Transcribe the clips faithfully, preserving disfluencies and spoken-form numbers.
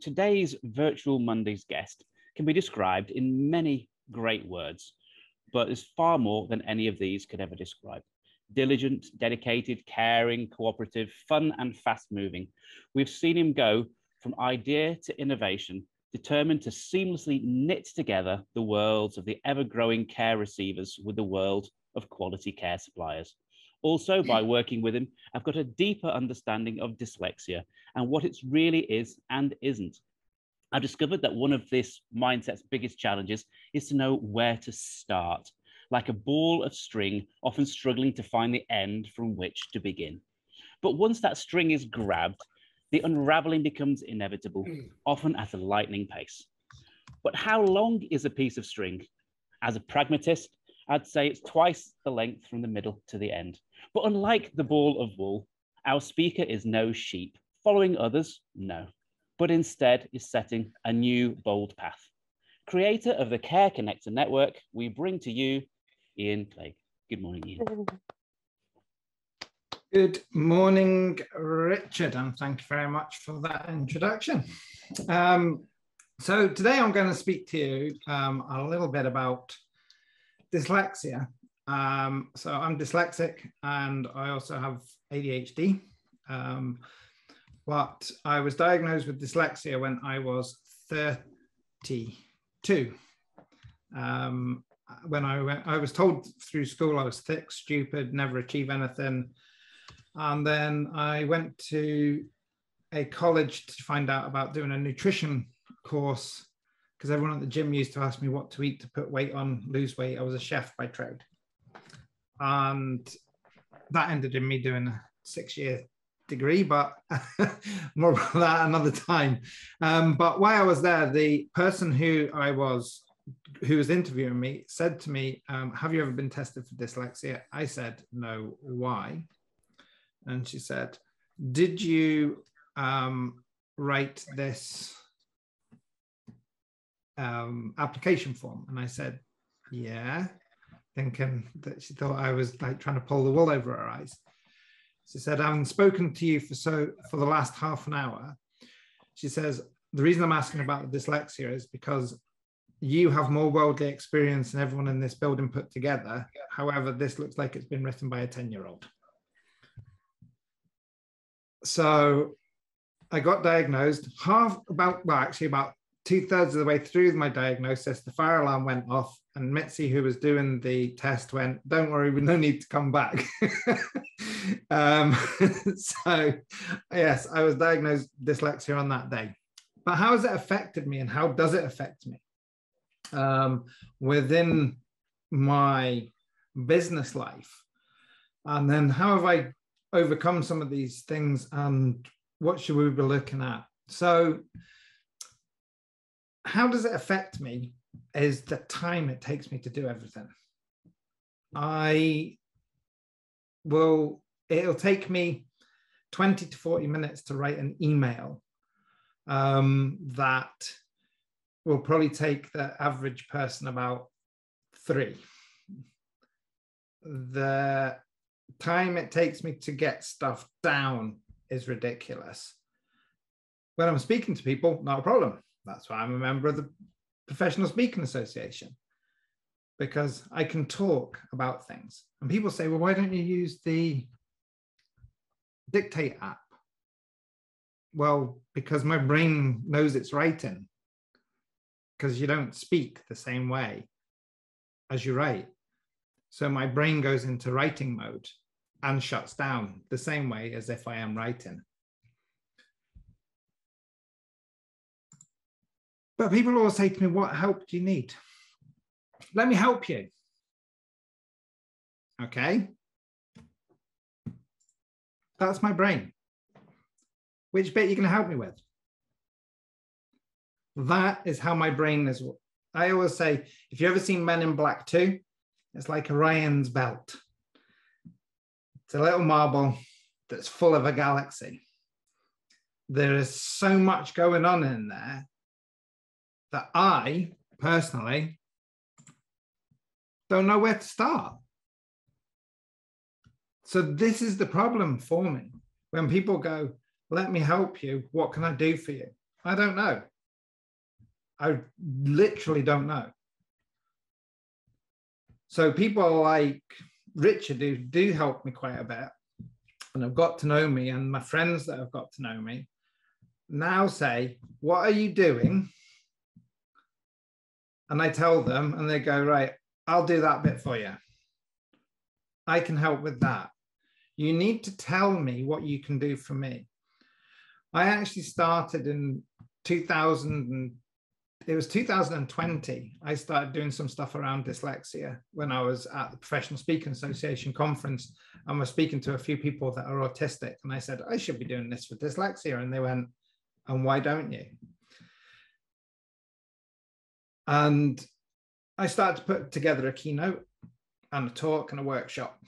Today's Virtual Mondays guest can be described in many great words, but there's far more than any of these could ever describe. Diligent, dedicated, caring, cooperative, fun and fast-moving. We've seen him go from idea to innovation, determined to seamlessly knit together the worlds of the ever-growing care receivers with the world of quality care suppliers. Also, by working with him, I've got a deeper understanding of dyslexia and what it really is and isn't. I've discovered that one of this mindset's biggest challenges is to know where to start, like a ball of string, often struggling to find the end from which to begin. But once that string is grabbed, the unraveling becomes inevitable, often at a lightning pace. But how long is a piece of string? As a pragmatist, I'd say it's twice the length from the middle to the end. But unlike the ball of wool, our speaker is no sheep, following others, no, but instead is setting a new bold path. Creator of the Care Connector Network, we bring to you Iain Clague. Good morning, Iain. Good morning, Richard, and thank you very much for that introduction. Um, so today I'm going to speak to you um, a little bit about dyslexia. Um, so I'm dyslexic and I also have A D H D, um, but I was diagnosed with dyslexia when I was thirty-two. Um, when I, went, I was told through school I was thick, stupid, never achieve anything. And then I went to a college to find out about doing a nutrition course, because everyone at the gym used to ask me what to eat to put weight on, lose weight. I was a chef by trade. And that ended in me doing a six-year degree, but more about that another time. Um, but while I was there, the person who I was, who was interviewing me said to me, um, have you ever been tested for dyslexia? I said, no, why? And she said, did you um, write this um application form? And I said, yeah, thinking that she thought I was like trying to pull the wool over her eyes. She said, I haven't spoken to you for so for the last half an hour. She says, the reason I'm asking about the dyslexia is because you have more worldly experience than everyone in this building put together. However, this looks like it's been written by a ten year old. So I got diagnosed half about, well, actually about two thirds of the way through my diagnosis, the fire alarm went off and Mitzi, who was doing the test, went, don't worry, we no need to come back. um, so yes, I was diagnosed with dyslexia on that day. But how has it affected me and how does it affect me? Um, within my business life? And then how have I overcome some of these things and what should we be looking at? So, how does it affect me is the time it takes me to do everything. I will, it'll take me twenty to forty minutes to write an email um, that will probably take the average person about three. The time it takes me to get stuff down is ridiculous. When I'm speaking to people, not a problem. That's why I'm a member of the Professional Speaking Association, because I can talk about things. And people say, well, why don't you use the Dictate app? Well, because my brain knows it's writing, because you don't speak the same way as you write. So my brain goes into writing mode and shuts down the same way as if I am writing. But people always say to me, what help do you need? Let me help you. Okay. That's my brain. Which bit are you going to help me with? That is how my brain is. I always say, if you've ever seen Men in Black two, it's like Orion's belt. It's a little marble that's full of a galaxy. There is so much going on in there that I personally don't know where to start. So this is the problem for me. When people go, let me help you, what can I do for you? I don't know. I literally don't know. So people like Richard, who do help me quite a bit, and have got to know me, and my friends that have got to know me, now say, what are you doing? And I tell them, and they go, right, I'll do that bit for you. I can help with that. You need to tell me what you can do for me. I actually started in two thousand, it was two thousand twenty. I started doing some stuff around dyslexia when I was at the Professional Speaking Association conference and was speaking to a few people that are autistic. And I said, I should be doing this for dyslexia. And they went, and why don't you? And I started to put together a keynote and a talk and a workshop.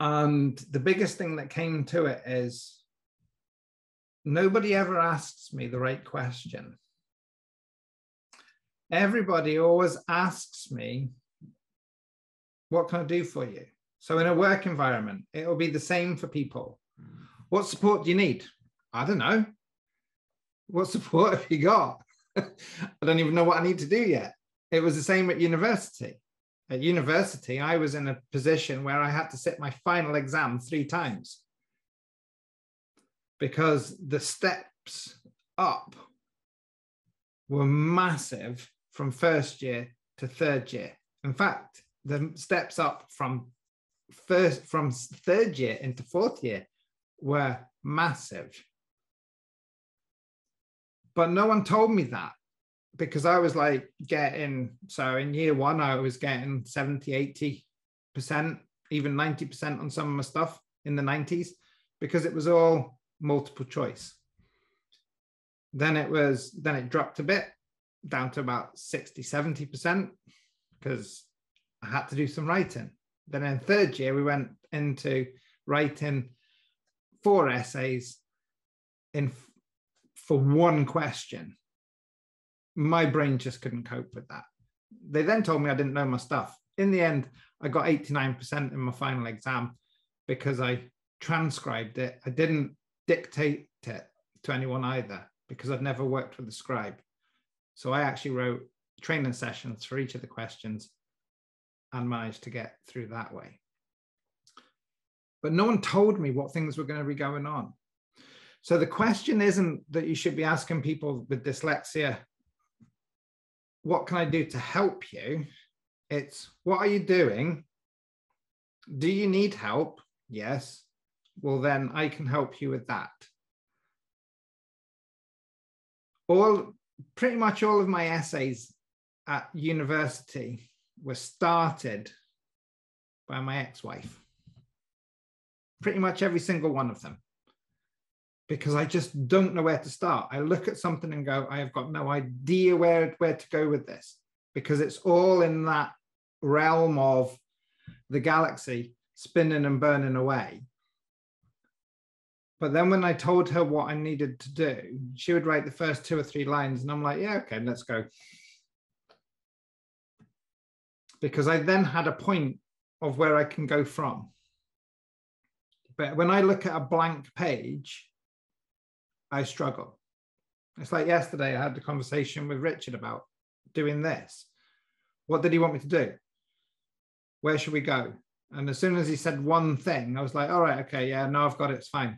And the biggest thing that came to it is nobody ever asks me the right question. Everybody always asks me, what can I do for you? So in a work environment, it'll be the same for people. What support do you need? I don't know. What support have you got? I don't even know what I need to do yet. It was the same at university. At university, I was in a position where I had to sit my final exam three times because the steps up were massive from first year to third year. In fact, the steps up from first from third year into fourth year were massive. But no one told me that, because I was like getting, so in year one, I was getting seventy, eighty percent, even ninety percent on some of my stuff in the nineties, because it was all multiple choice. Then it was, then it dropped a bit down to about sixty, seventy percent, because I had to do some writing. Then in third year, we went into writing four essays in for one question. My brain just couldn't cope with that. They then told me I didn't know my stuff. In the end, I got eighty-nine percent in my final exam because I transcribed it. I didn't dictate it to anyone either, because I'd never worked with a scribe. So I actually wrote training sessions for each of the questions and managed to get through that way. But no one told me what things were going to be going on. So the question isn't that you should be asking people with dyslexia, what can I do to help you? It's, what are you doing? Do you need help? Yes. Well, then I can help you with that. All, pretty much all of my essays at university were started by my ex-wife. Pretty much every single one of them. Because I just don't know where to start. I look at something and go, I have got no idea where, where to go with this. Because it's all in that realm of the galaxy spinning and burning away. But then when I told her what I needed to do, she would write the first two or three lines. And I'm like, yeah, okay, let's go. Because I then had a point of where I can go from. But when I look at a blank page, I struggle. It's like yesterday, I had a conversation with Richard about doing this. What did he want me to do? Where should we go? And as soon as he said one thing, I was like, all right, okay, yeah, no, I've got it, it's fine.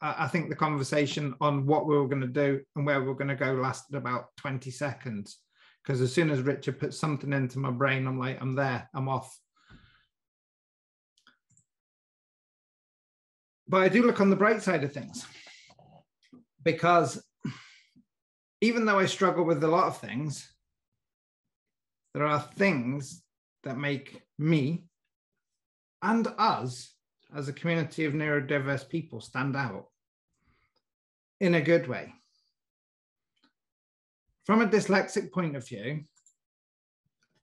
I, I think the conversation on what we were going to do and where we were going to go lasted about twenty seconds. Because as soon as Richard put something into my brain, I'm like, I'm there, I'm off. But I do look on the bright side of things, because even though I struggle with a lot of things, there are things that make me and us as a community of neurodiverse people stand out in a good way. From a dyslexic point of view,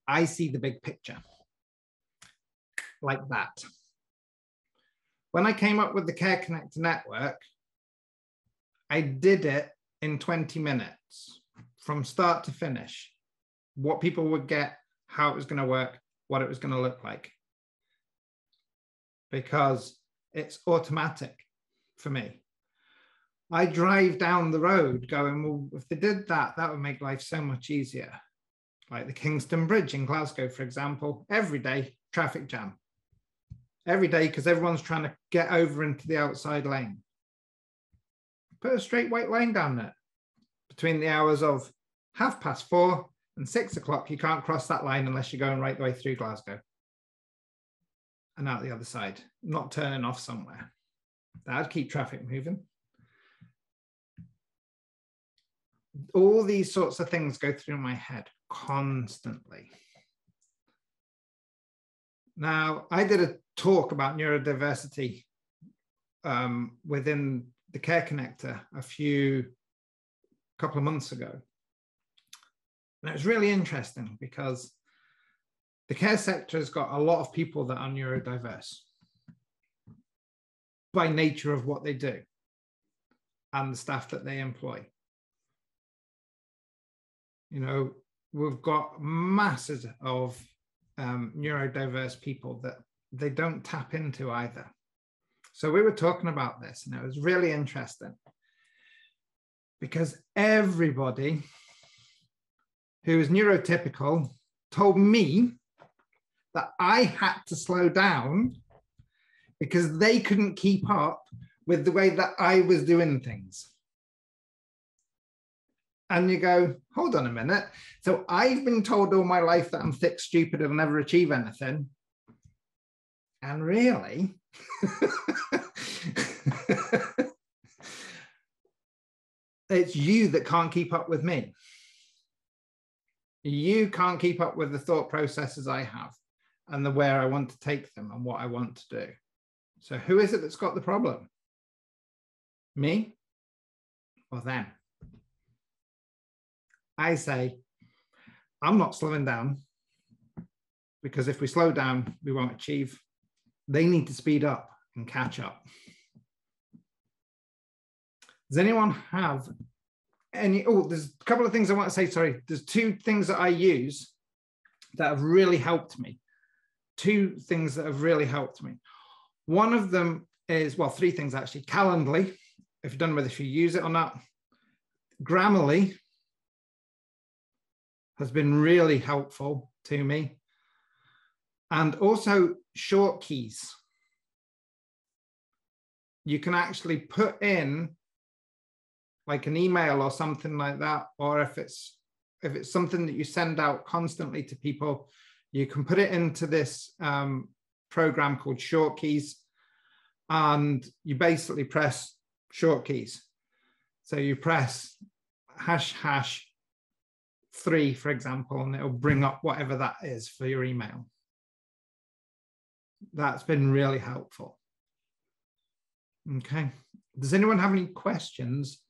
I see the big picture like that. When I came up with the Care Connector Network, I did it in twenty minutes from start to finish, what people would get, how it was going to work, what it was going to look like. Because it's automatic for me. I drive down the road going, well, if they did that, that would make life so much easier. Like the Kingston Bridge in Glasgow, for example, every day, traffic jam. Every day, because everyone's trying to get over into the outside lane. Put a straight white line down there. Between the hours of half past four and six o'clock, you can't cross that line unless you're going right the way through Glasgow and out the other side, not turning off somewhere. That'd keep traffic moving. All these sorts of things go through my head constantly. Now, I did a talk about neurodiversity um, within the Care Connector a few, couple of months ago. And it was really interesting because the care sector has got a lot of people that are neurodiverse by nature of what they do and the staff that they employ. You know, we've got masses of um, neurodiverse people that they don't tap into either. So we were talking about this and it was really interesting because everybody who is neurotypical told me that I had to slow down because they couldn't keep up with the way that I was doing things. And you go, hold on a minute. So I've been told all my life that I'm thick, stupid, and never achieve anything. And really, it's you that can't keep up with me. You can't keep up with the thought processes I have and the where I want to take them and what I want to do. So who is it that's got the problem? Me or them? I say, I'm not slowing down because if we slow down, we won't achieve. They need to speed up and catch up. Does anyone have any, oh, there's a couple of things I want to say, sorry. There's two things that I use that have really helped me. Two things that have really helped me. One of them is, well, three things actually. Calendly, if you don't know whether you use it or not. Grammarly has been really helpful to me. And also short keys. You can actually put in like an email or something like that, or if it's, if it's something that you send out constantly to people, you can put it into this um, program called Short Keys, and you basically press short keys. So you press hash hash three, for example, and it'll bring up whatever that is for your email. That's been really helpful. Okay, does anyone have any questions